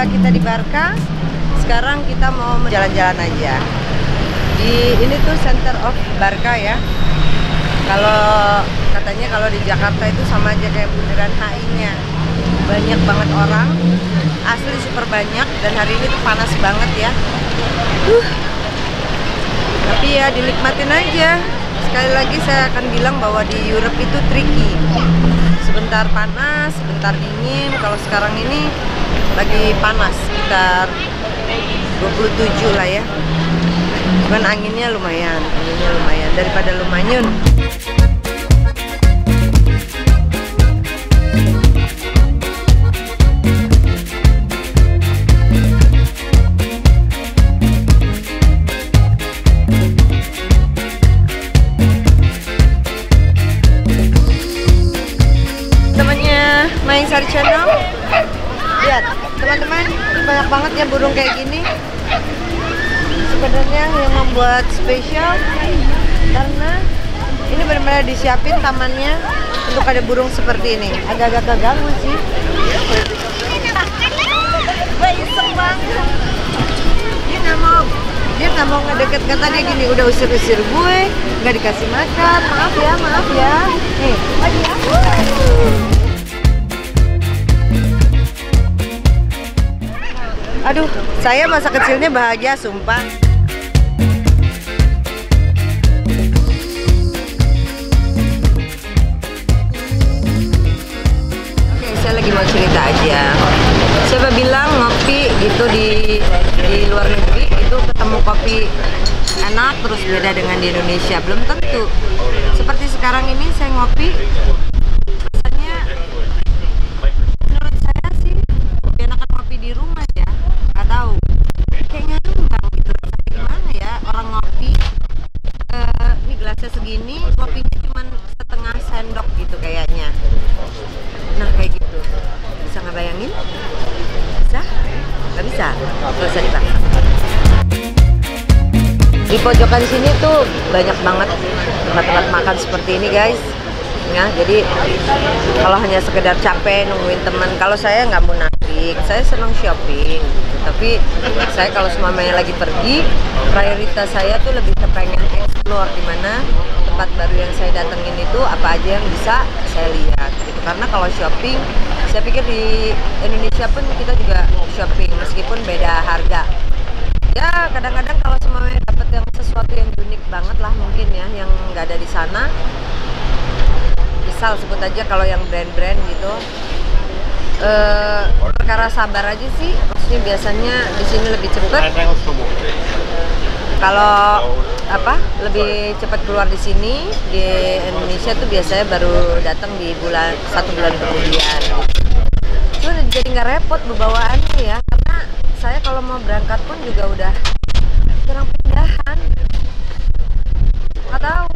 kita di Barca. Sekarang kita mau jalan-jalan aja. Ini tuh center of Barca ya. Kalau katanya kalau di Jakarta itu sama aja kayak bundaran HI-nya. Banyak banget orang, asli super banyak, dan hari ini tuh panas banget ya. Tapi ya dinikmatin aja. Sekali lagi saya akan bilang bahwa di Europe itu tricky. Sebentar panas, sebentar dingin. Kalau sekarang ini lagi panas, sekitar 27 lah ya. Cuman anginnya lumayan daripada Lumanyun. Temannya main Sari Channel, lihat teman-teman, banyak banget ya burung kayak gini. Sebenarnya yang membuat spesial karena ini benar-benar disiapin tamannya untuk ada burung seperti ini. Agak-agak keganggu sih. Gue iseng banget. Dia nggak mau ngedeket, katanya gini, udah usir-usir gue, nggak dikasih makan. Maaf ya. Nih, aduh, saya masa kecilnya bahagia, sumpah. Mau cerita aja, siapa bilang ngopi gitu di luar negeri itu ketemu kopi enak terus beda dengan di Indonesia? Belum tentu. Seperti sekarang ini saya ngopi, rasanya menurut saya sih lebih enakan ngopi di rumah ya. Nggak tahu, kayaknya nembang gitu rasanya. Gimana ya orang ngopi, ini gelasnya segini, kopinya cuman setengah sendok gitu kayaknya. Nah kayak gitu, bisa ngebayangin? Bisa? Gak bisa? Gak usah dipaksa. Di pojokan sini tuh banyak banget tempat-tempat makan seperti ini guys. Nah, jadi kalau hanya sekedar capek nungguin teman, kalau saya nggak munafik, saya senang shopping. Tapi saya kalau semuanya lagi pergi, prioritas saya tuh lebih kepengen explore di mana tempat baru yang saya datengin itu apa aja yang bisa saya lihat gitu. Karena kalau shopping, saya pikir di Indonesia pun kita juga shopping meskipun beda harga. Ya kadang-kadang kalau semuanya dapat yang sesuatu yang unik banget lah mungkin ya, yang nggak ada di sana. Misal sebut aja kalau yang brand-brand gitu, perkara sabar aja sih. Maksudnya biasanya di sini lebih cepat. Kalau apa lebih cepat keluar di sini, di Indonesia tuh biasanya baru datang di satu bulan kemudian. Cuma jadi nggak repot bebawaannya ya, karena saya kalau mau berangkat pun juga udah kurang pindahan. Nggak tahu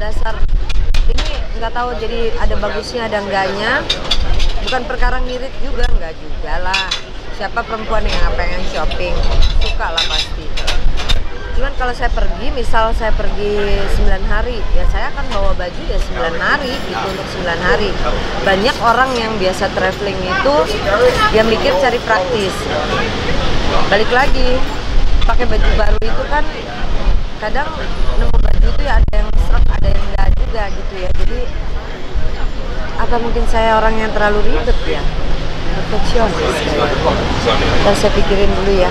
dasar. Nggak tahu jadi ada bagusnya ada enggaknya. Bukan perkara ngirit juga, enggak juga lah. Siapa perempuan yang nggak pengen shopping? Suka lah pasti. Cuman kalau saya pergi, misal saya pergi 9 hari, ya saya akan bawa baju ya 9 hari gitu, untuk 9 hari. Banyak orang yang biasa traveling itu dia mikir cari praktis. Balik lagi, pakai baju baru itu kan kadang nemu baju itu ya ada yang seret, ada yang enggak juga gitu ya. Jadi apa mungkin saya orang yang terlalu ribet ya, perfeksionis. Saya pikirin dulu ya.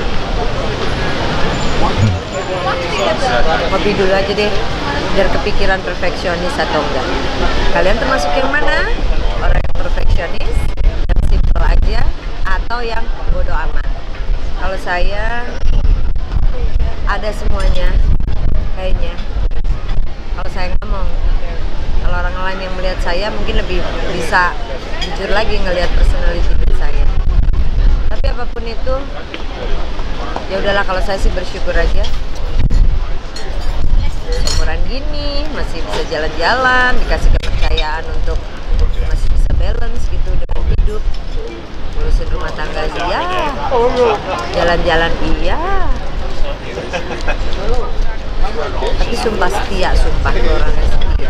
Kopi dulu aja deh, biar kepikiran perfeksionis atau enggak. Kalian termasuk yang mana? Orang yang perfeksionis, yang simple aja, atau yang bodoh amat? Kalau saya ada semuanya kayaknya. Kalau saya ngomong, kalau orang lain yang melihat saya mungkin lebih bisa jujur lagi ngelihat personality saya. Tapi apapun itu, ya udahlah, kalau saya sih bersyukur aja. Seumuran gini masih bisa jalan-jalan, dikasih kepercayaan untuk masih bisa balance gitu dengan hidup, urusan rumah tangga iya, jalan-jalan iya. Tapi sumpah setia, sumpah orangnya setia.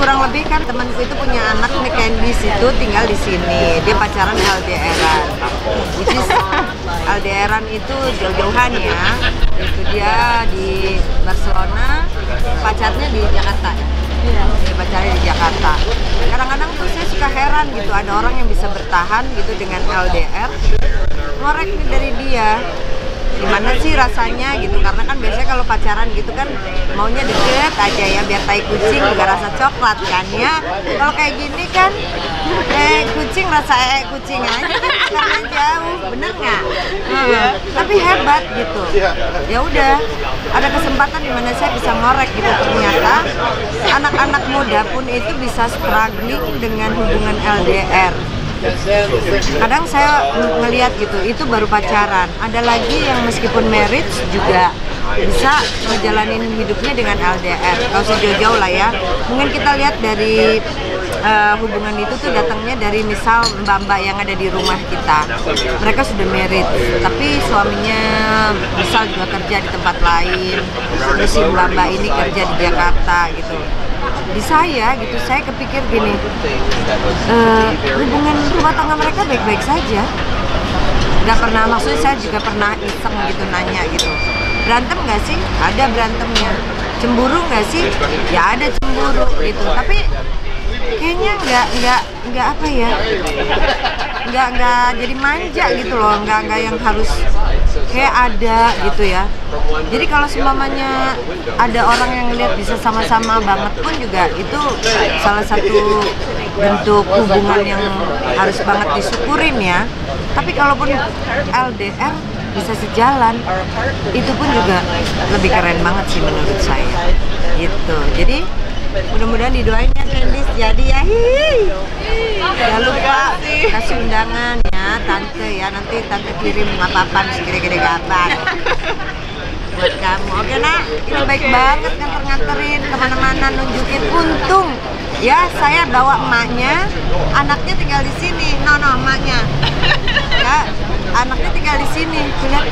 kurang lebih kan temanku itu punya anak nih Candy situ tinggal di sini. Dia pacaran LDR-an. Which is LDR-an itu jauh-jauhan ya. Itu dia di Barcelona, pacarnya di Jakarta. Dia pacarnya di Jakarta. Kadang-kadang tuh saya suka heran gitu, ada orang yang bisa bertahan gitu dengan LDR. Ngorek nih dari dia. Gimana sih rasanya gitu, karena kan biasanya kalau pacaran gitu kan maunya deket aja ya, biar tai kucing juga rasa coklat kan ya. Kalau kayak gini kan kucing rasa kucing aja kan jauh, bener nggak? Tapi hebat gitu. Ya udah, ada kesempatan dimana saya bisa ngorek gitu. Ternyata anak-anak muda pun itu bisa struggling dengan hubungan LDR. Kadang saya ngelihat gitu, itu baru pacaran. Ada lagi yang meskipun marriage juga bisa ngejalanin hidupnya dengan LDR. Kalau sejauh-jauh lah ya. Mungkin kita lihat dari hubungan itu tuh datangnya dari misal mbak-mbak yang ada di rumah kita. Mereka sudah married, tapi suaminya misal juga kerja di tempat lain. Terus si mbak-mbak ini kerja di Jakarta gitu. Di saya gitu, saya kepikir gini, hubungan rumah tangga mereka baik-baik saja. Nggak pernah, maksudnya saya juga pernah iseng gitu nanya gitu, berantem nggak sih? Ada berantemnya. Cemburu nggak sih? Ya ada cemburu gitu, tapi kayaknya nggak apa ya, nggak jadi manja gitu loh, nggak yang harus kayak ada gitu ya. Jadi kalau seumpamanya ada orang yang lihat bisa sama-sama banget pun juga itu salah satu bentuk hubungan yang harus banget disyukurin ya. Tapi kalaupun LDR bisa sejalan, itu pun juga lebih keren banget sih menurut saya gitu. Jadi mudah-mudahan didoainnya Candice jadi ya. Jangan lupa kasih undangan ya tante ya, nanti tante kirim apa-apaan segede-gede gaban buat kamu. Oke nak, kita baik banget nganter-nganterin kemana-mana, nunjukin. Untung ya saya bawa emaknya, anaknya tinggal di sini. Emaknya ya, anaknya tinggal di sini. Lihat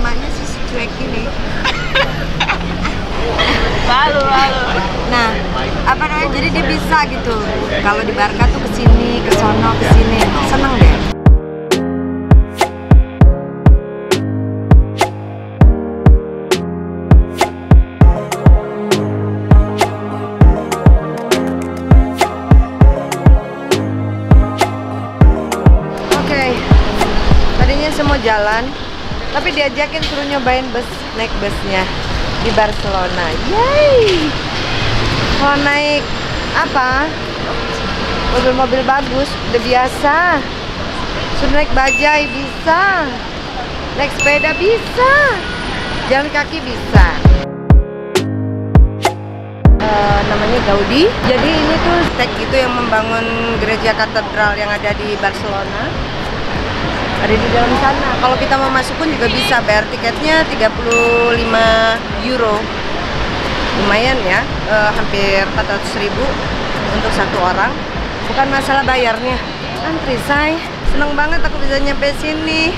emaknya sih cuek ini. Lalu. Nah, apa namanya? Jadi dia bisa gitu. Kalau di Barca tuh kesini, kesono, kesini, seneng deh. Oke, tadinya semua jalan, tapi diajakin suruh nyobain bus, naik busnya di Barcelona. Yeay! Kalau naik apa? Mobil-mobil bagus, udah biasa. Sudah naik bajai bisa. Naik sepeda bisa. Jalan kaki bisa. Namanya Gaudi. Jadi ini tuh stek gitu yang membangun gereja katedral yang ada di Barcelona. Ada di dalam sana. Kalau kita mau masuk pun juga bisa, bayar tiketnya 35 euro. Lumayan ya, hampir 400 ribu untuk satu orang. Bukan masalah bayarnya, antri say. Seneng banget aku bisa nyampe sini.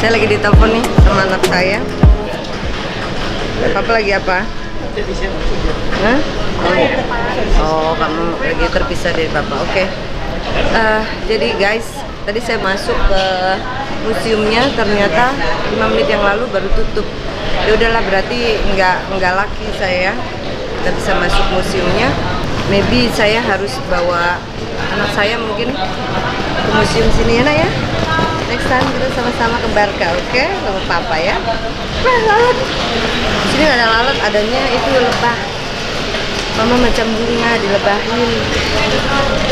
Saya lagi ditelepon nih sama anak saya. Papa lagi apa? Hah? Oh, kamu lagi terpisah dari Papa. Oke. Jadi guys, tadi saya masuk ke museumnya, ternyata 5 menit yang lalu baru tutup. Ya udahlah, berarti nggak laki saya. Nggak bisa masuk museumnya. Maybe saya harus bawa anak saya mungkin ke museum sini ya, nak ya. Next time kita sama-sama ke Barca, oke? Sama Papa ya. Lalat. Di sini nggak ada lalat, adanya itu lebah. Mama macam bunga dilebahin.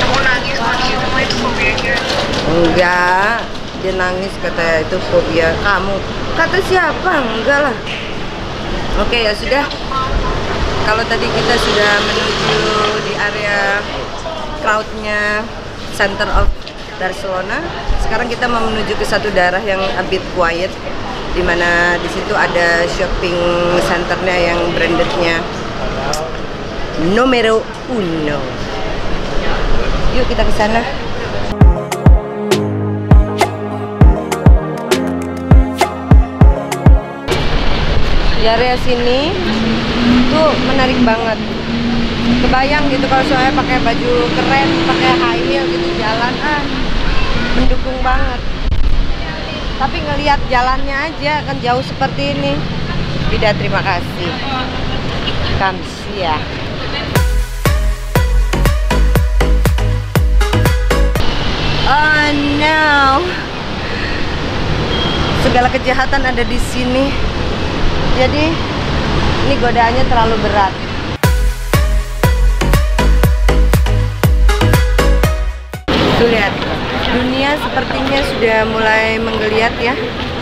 Kamu nangis lagi itu mah itu fobia dia. Enggak, dia nangis kata itu fobia kamu. Kata siapa? Enggak lah. Oke ya sudah. Kalau tadi kita sudah menuju di area crowdnya Center of Barcelona. Sekarang kita mau menuju ke satu daerah yang a bit quiet, dimana di situ ada shopping centernya yang brandednya Nomero Uno. Yuk kita ke sana. Di area sini tuh menarik banget. Kebayang gitu kalau soalnya pakai baju keren, pakai high heel gitu jalan, mendukung banget. Tapi ngelihat jalannya aja kan jauh seperti ini. Bida, terima kasih. Kamsia. Oh no. Segala kejahatan ada di sini. Jadi ini godaannya terlalu berat. Tuh lihat, dunia sepertinya sudah mulai menggeliat ya.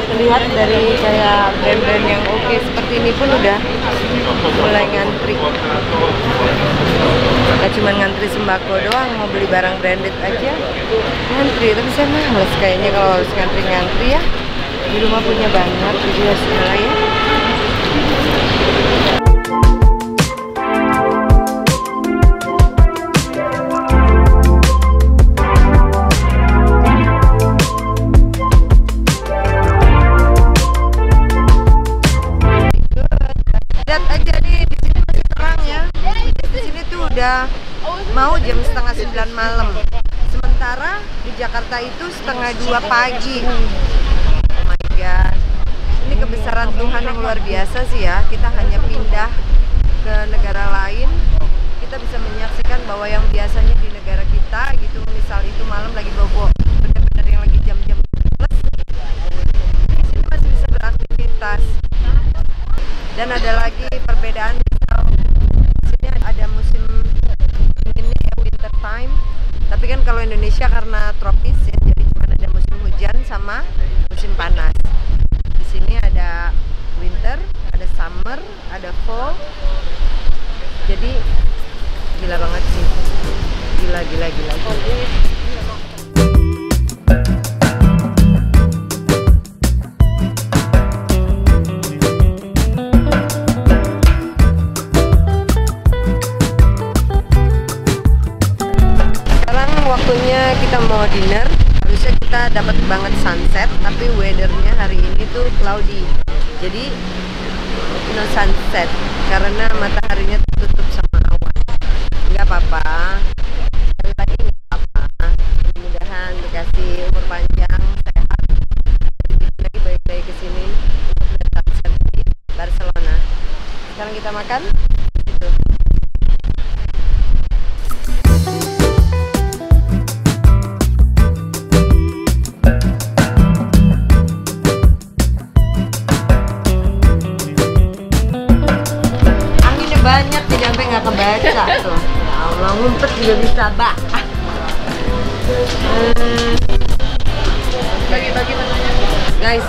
Terlihat dari kayak brand-brand yang oke seperti ini pun udah mulai ngantri. Gak cuma ngantri sembako doang, mau beli barang branded aja ngantri. Tapi saya males kayaknya kalau harus ngantri-ngantri ya. Di rumah punya banyak, jadi segala ya. Mau jam setengah 9 malam, sementara di Jakarta itu setengah 2 pagi. Oh my god, ini kebesaran Tuhan yang luar biasa sih ya. Kita hanya pindah ke negara lain, kita bisa menyaksikan bahwa yang biasanya di negara kita gitu, misal itu malam lagi bobo, benar-benar yang lagi jam-jam plus, di sini masih bisa beraktivitas. Dan ada lagi perbedaan, ada musim ini winter time, tapi kan kalau Indonesia karena tropis ya, jadi cuma ada musim hujan sama musim panas. Di sini ada winter, ada summer, ada fall. Jadi gila banget sih, gila. Dinner, harusnya kita dapat banget sunset, tapi weathernya hari ini tuh cloudy, jadi no sunset karena mataharinya tertutup sama awan. Nggak apa-apa, lagi nggak apa-apa. Mudah-mudahan dikasih umur panjang, sehat, lagi baik-baik kesini untuk lihat sunset di Barcelona. Sekarang kita makan. Ngumpet juga bisa, Mbak. Bagi-bagi menunya. Guys,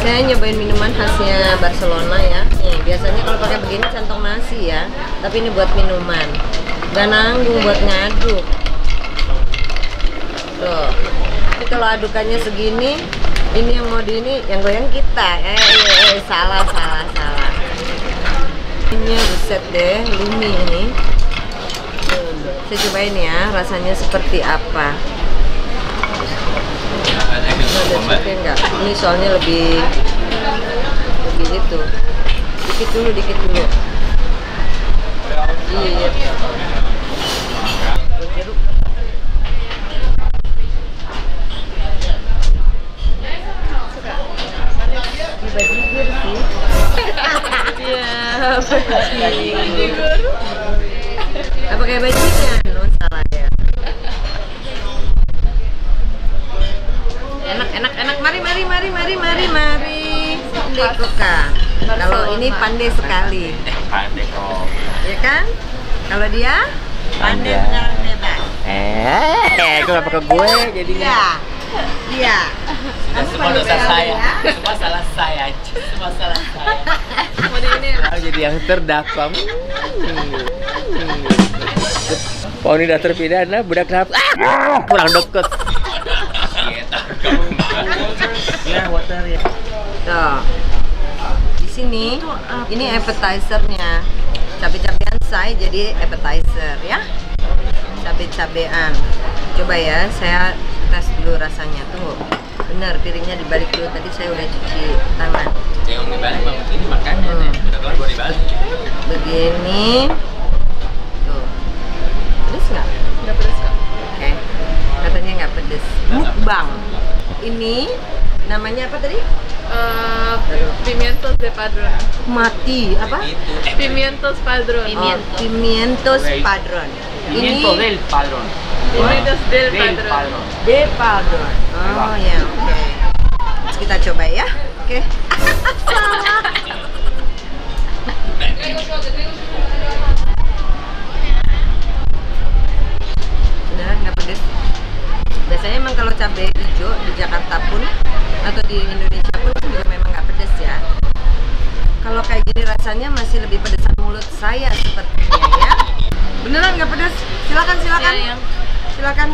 saya nyobain minuman khasnya Barcelona ya. Nih, biasanya kalau pakai begini centong nasi ya, tapi ini buat minuman. Gak nanggung buat ngaduk. Tuh. Ini kalau adukannya segini, ini yang mau di ini, yang goyang kita. Salah. Ini buset deh, lumi ini. Saya cobain ya, rasanya seperti apa. Ini soalnya lebih itu. Dikit dulu. Jeruk. Bajigir sih. Iya, bajigir. Apa kayak bajunya? Salah ya. Enak. Mari. Pandai koka. Kalau ini pandai sekali. Pandai kok. Ya kan? Kalau dia pandai sekarang bebas. Kenapa ke gue jadinya? Iya. Semua salah saya. Mau jadi yang terdakwa. Pau ini udah terpidana, budak rap. Pulang deket. Tuh. Di sini ini appetizer-nya. Cabe-cabean saya jadi appetizer ya. Cabe-cabean. Coba ya, saya tes dulu rasanya. Tunggu. Benar, piringnya dibalik dulu, tadi saya udah cuci tangan. Jangan dibalik, Bang. Ini makannya nih. Udah kelar gua dibalik. Begini. Tuh. Pedes nggak? Nggak pedes kok. Oke. Katanya nggak pedes. Mukbang. Ini namanya apa tadi? Pimientos de Padrón. Mati, apa? Pimientos Padrón. Pimientos Padrón. Pimientos del Padrón. Pimientos del Padrón. De Padrón. Oh ya, oke. Kita coba ya, oke. Beneran nggak pedes. Biasanya emang kalau cabai hijau di Jakarta pun atau di Indonesia pun juga memang nggak pedes ya. Kalau kayak gini rasanya masih lebih pedesan mulut saya sepertinya ya. Beneran nggak pedes? Silakan, silakan. Ya, ya. Silakan.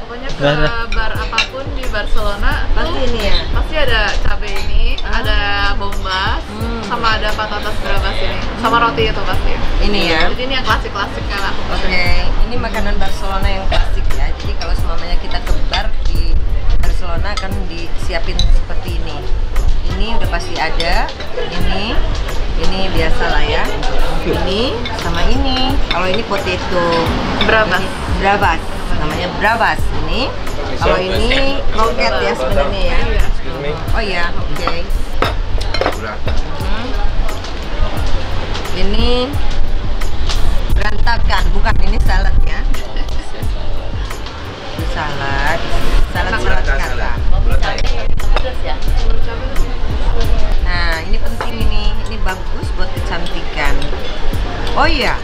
Pokoknya ke bar apapun di Barcelona pasti ini ya. Pasti ada cabai ini, ada bombas, sama ada patatas bravas ini, sama roti itu pasti. Ini ya. Jadi ini yang klasik-klasik kan aku. Oke, ini makanan Barcelona yang klasik ya. Jadi kalau semuanya kita ke bar di Barcelona akan disiapin seperti ini. Ini udah pasti ada. Ini biasa lah ya. Ini sama ini. Kalau ini potato bravas, namanya bravas ini. Kalau ini roket ya sebenarnya ya. Oh ya, oke. Ini berantakan, bukan ini salad ya. Salad kata. Nah, ini penting ini bagus buat kecantikan. Oh iya,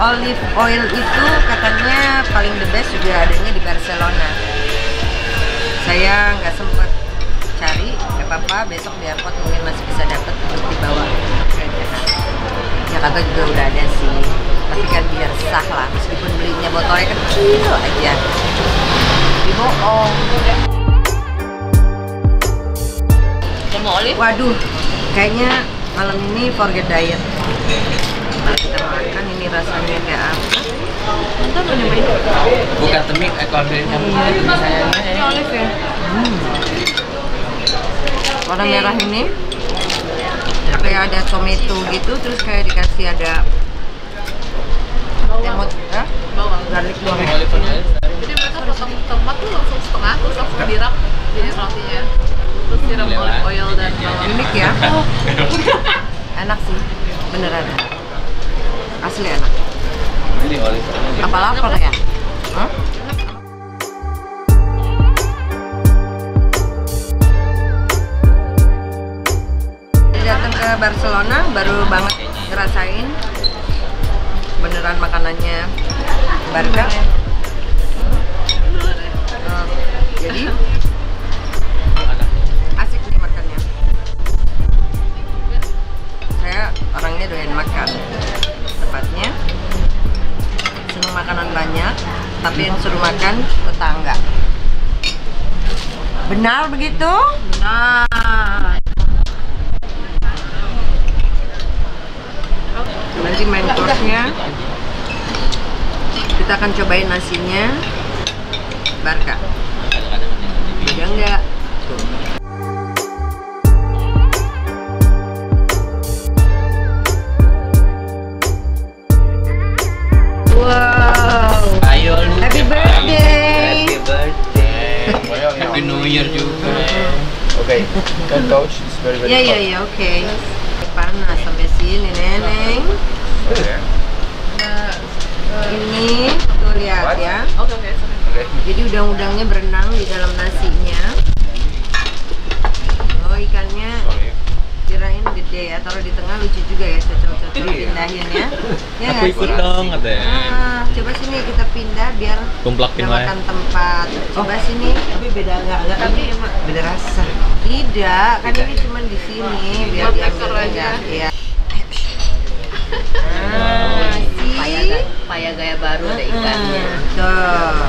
olive oil itu katanya paling the best juga adanya di Barcelona. Saya nggak sempat cari, nggak apa-apa, besok di airport mungkin masih bisa dapat untuk dibawa ke Jakarta. Jakarta juga udah ada sih, tapi kan biar sah lah, meskipun belinya botolnya kecil aja. Waduh, kayaknya malam ini forget diet. Mari kita makan, ini rasanya kayak apa? Entah namanya. Bukan temik, ini olive ya. Warna merah ini kayak ada tomato gitu, terus kayak dikasih ada bawang, garlic doang. Jadi mereka potong tomat tuh langsung setengah, terus langsung dirap jadi rotinya. Terus siram olive oil dan bawang. Unik ya. Enak sih, beneran. Asli enak. Apa lapar ya? Datang ke Barcelona baru banget ngerasain beneran makanannya Barca. Jadi asik nih makannya. Saya orangnya doyan makan, tepatnya seneng makanan banyak, tapi yang suruh makan tetangga. Benar begitu? Benar. Nanti main course-nya kita akan cobain nasinya Barca. Ya enggak. Wow. Ayo, happy birthday. Happy birthday. Happy New Year juga. Oke, can touch, it's very very. Ya ya ya, oke. Panas sampai sini, Neneng. Ini tuh lihat ya. Jadi udang-udangnya berenang di dalam nasinya. Oh, ikannya kirain gede ya, taruh di tengah lucu juga ya, cocok-cocok pindahin ya. Ya aku ikut dong katanya. Ah, coba sini kita pindah biar dapatkan tempat. Coba sini. Tapi beda enggak? Tapi beda rasa. Tidak, kan ini cuma di sini biar diatur aja. Iya. Ah, paella gaya baru ada ikannya. Tuh.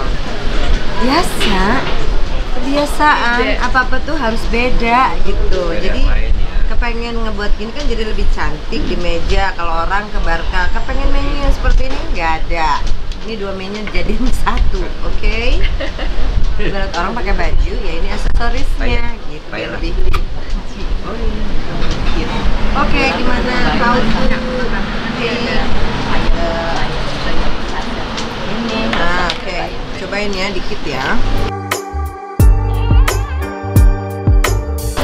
Kebiasaan apa-apa tuh harus beda gitu. Jadi kepengen ngebuat gini kan jadi lebih cantik di meja. Kalau orang ke Barca kepengen menu yang seperti ini nggak ada. Ini dua menu jadiin satu, oke? Ibarat orang pakai baju, ya ini aksesorisnya gitu, biar lebih gitu. Oke, gimana tahu nanti ini? Nah, oke, cobain ya dikit ya.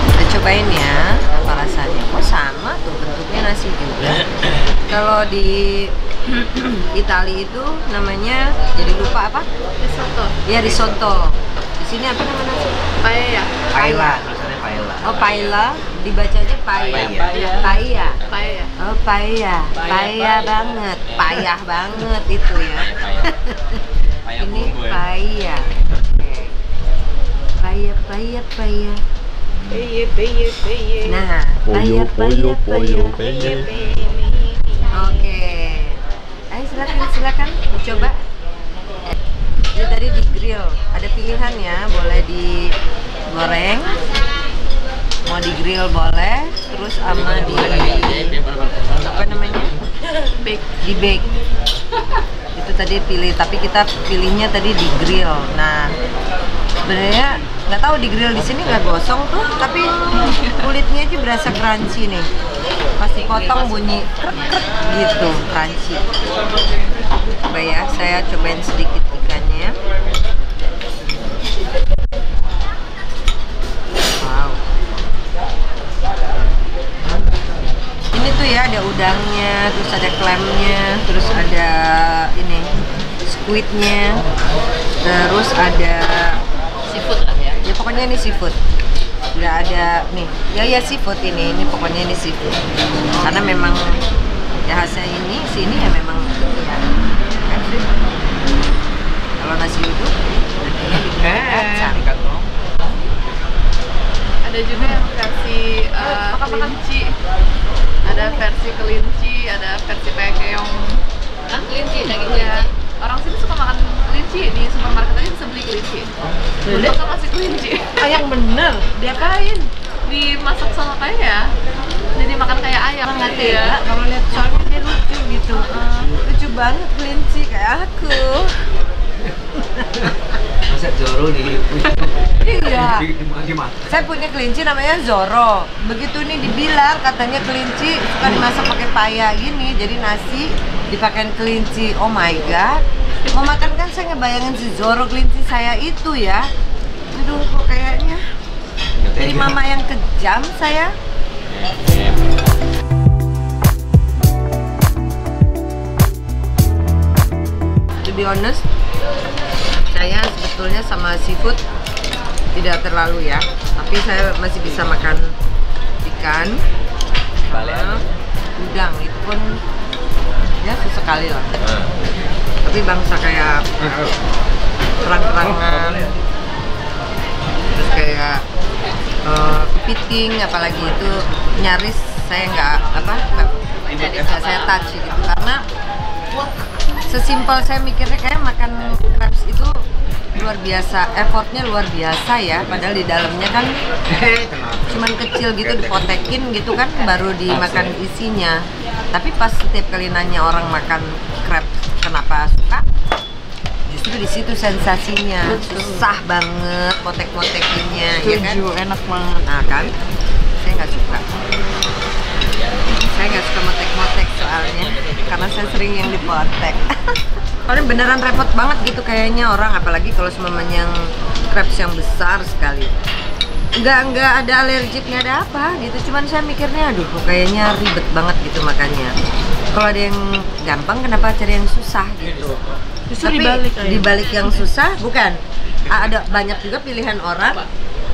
Kita cobain ya apa rasanya. Kok sama tuh bentuknya nasi juga. Kalau di Itali itu namanya jadi lupa apa? Risotto. Ya risotto. Di sini apa namanya? Paella. Paella. Tulisannya paella. Oh paella, dibacanya paella. Paella. Paella. Oh paella. Paella banget. Payah banget itu ya. Ini paella. Paella, paella, paella. Paella, paella, paella. Nah, paella, paella, paella. Oke. Silakan, silakan coba. Ini tadi di grill, ada pilihan ya, boleh digoreng, mau di grill boleh, terus sama di apa namanya bake, di bake. Itu tadi pilih, tapi kita pilihnya tadi di grill. Nah, sebenarnya nggak tahu di grill di sini nggak gosong tuh, tapi kulitnya aja berasa crunchy nih. Pas dipotong bunyi krek-krek gitu, crunchy. Coba ya, saya cobain sedikit ikannya. Wow. Ini tuh ya ada udangnya, terus ada clamnya, terus ada ini squidnya, terus ada seafood lah ya. Ya pokoknya ini seafood. Nggak ada nih ya, ya seafood ini pokoknya ini seafood karena memang ya khasnya ini sini ya memang ya. Kalau nasi uduk ada juga yang versi kelinci, ada versi kelinci, ada versi keong. Kan kelinci lagi ya, orang sini suka makan kelinci, di supermarket aja bisa beli kelinci. Udah sama si kelinci. Ayam bener, diapain? Dimasak sama paella. Jadi makan kayak ayam. Enggak tega kalau lihat, soalnya dia lucu gitu. Lucu banget kelinci kayak aku. Masa Zoro nih. Iya. Saya punya kelinci namanya Zoro. Begitu nih dibilang katanya kelinci suka dimasak pakai paella gini, jadi nasi dipakai kelinci. Oh my god. Mau makan kan saya ngebayangin si Zoro kelinci saya itu ya. Aduh kok kayaknya jadi mama yang kejam saya. To be honest, saya sebetulnya sama seafood tidak terlalu ya. Tapi saya masih bisa makan ikan, udang itu pun ya sesekali lah. Tapi bangsa kayak terang-terangan, terus kayak kepiting apalagi itu nyaris saya nggak apa bisa saya touch gitu, karena sesimpel saya mikirnya kayak makan crabs itu luar biasa, effortnya luar biasa ya, padahal di dalamnya kan cuman kecil gitu, dipotekin gitu kan baru dimakan isinya. Tapi pas setiap kali nanya orang makan crabs kenapa suka, justru di situ sensasinya. Susah banget potek-potekinnya ya kan, enak banget. Nah kan saya nggak suka, saya nggak suka motek-motek soalnya, karena saya sering yang dipotek. Soalnya beneran repot banget gitu kayaknya orang, apalagi kalau semuanya yang crepes yang besar sekali. Nggak ada alergik, nggak ada apa gitu, cuman saya mikirnya aduh kok kayaknya ribet banget gitu, makanya kalau ada yang gampang kenapa cari yang susah gitu. Justru tapi dibalik yang susah, bukan ada banyak juga pilihan orang.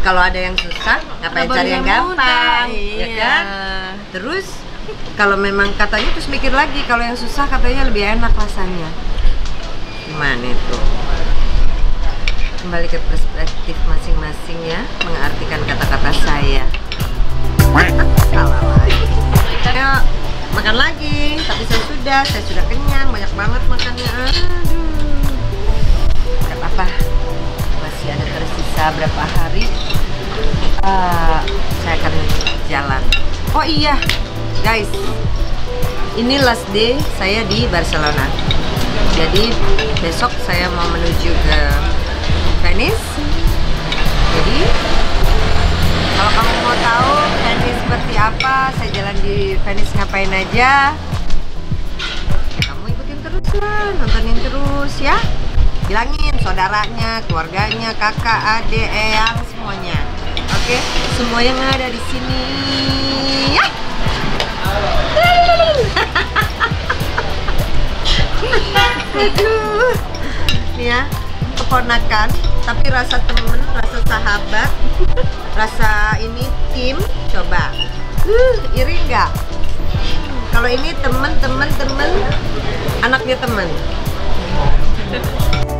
Kalau ada yang susah ngapain cari yang gampang, ya kan? Terus kalau memang katanya, terus mikir lagi kalau yang susah katanya lebih enak rasanya. Gimana itu? Kembali ke perspektif masing-masing ya, mengartikan kata-kata saya. Salah lagi. Ayo makan lagi, tapi saya sudah kenyang, banyak banget makannya. Aduh. Gak apa-apa. Masih ada tersisa berapa hari? Saya akan jalan. Oh iya, guys. Ini last day saya di Barcelona. Jadi besok saya mau menuju ke Venice. Jadi kalau kamu mau tahu Venice seperti apa, saya jalan di Venice ngapain aja, ya kamu ikutin terus lah, nontonin terus ya. Bilangin saudaranya, keluarganya, kakak, adik, eyang, semuanya. Oke, semua yang ada di sini ya. Aduh, ya keponakan, tapi rasa temen, rasa sahabat, rasa ini tim, coba, iri nggak? Kalau ini temen, anaknya temen.